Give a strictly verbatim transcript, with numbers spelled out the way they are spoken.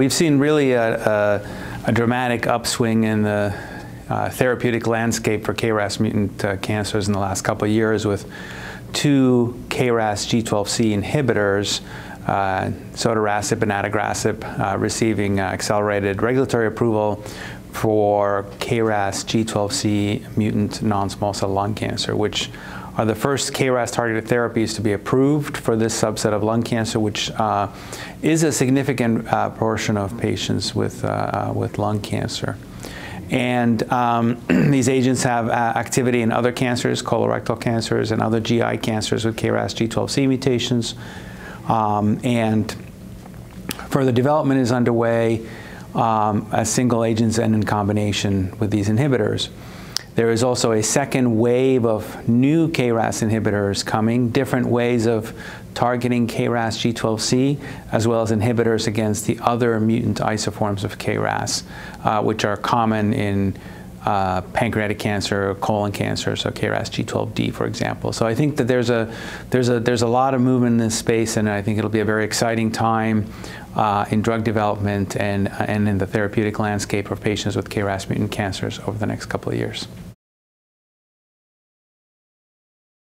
We've seen really a, a, a dramatic upswing in the uh, therapeutic landscape for K R A S mutant uh, cancers in the last couple of years with two K R A S G twelve C inhibitors, uh, sotorasib and adagrasib, uh, receiving uh, accelerated regulatory approval for K R A S G twelve C mutant non-small cell lung cancer, which are the first K R A S targeted therapies to be approved for this subset of lung cancer, which uh, is a significant uh, portion of patients with, uh, with lung cancer. And um, these agents have uh, activity in other cancers, colorectal cancers and other G I cancers with K R A S G twelve C mutations. Um, and further development is underway um, as single agents and in combination with these inhibitors. There is also a second wave of new K R A S inhibitors coming, different ways of targeting K R A S G twelve C, as well as inhibitors against the other mutant isoforms of K R A S, uh, which are common in uh, pancreatic cancer, colon cancer, so K R A S G twelve D, for example. So I think that there's a, there's a, there's a lot of movement in this space, and I think it'll be a very exciting time uh, in drug development and, and in the therapeutic landscape of patients with K R A S mutant cancers over the next couple of years.